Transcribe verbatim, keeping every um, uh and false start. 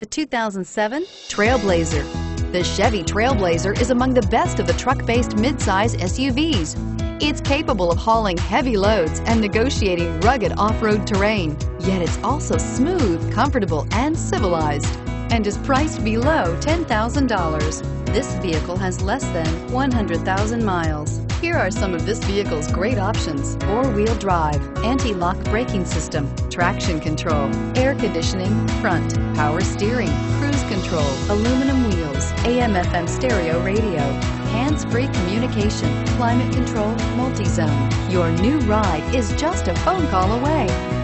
The two thousand seven Trailblazer. The Chevy Trailblazer is among the best of the truck-based midsize S U Vs. It's capable of hauling heavy loads and negotiating rugged off-road terrain, yet it's also smooth, comfortable, and civilized, and is priced below ten thousand dollars. This vehicle has less than one hundred thousand miles. Here are some of this vehicle's great options: four-wheel drive, anti-lock braking system, traction control, air conditioning, front, power steering, cruise control, aluminum wheels, A M F M stereo radio, hands-free communication, climate control, multi-zone. Your new ride is just a phone call away.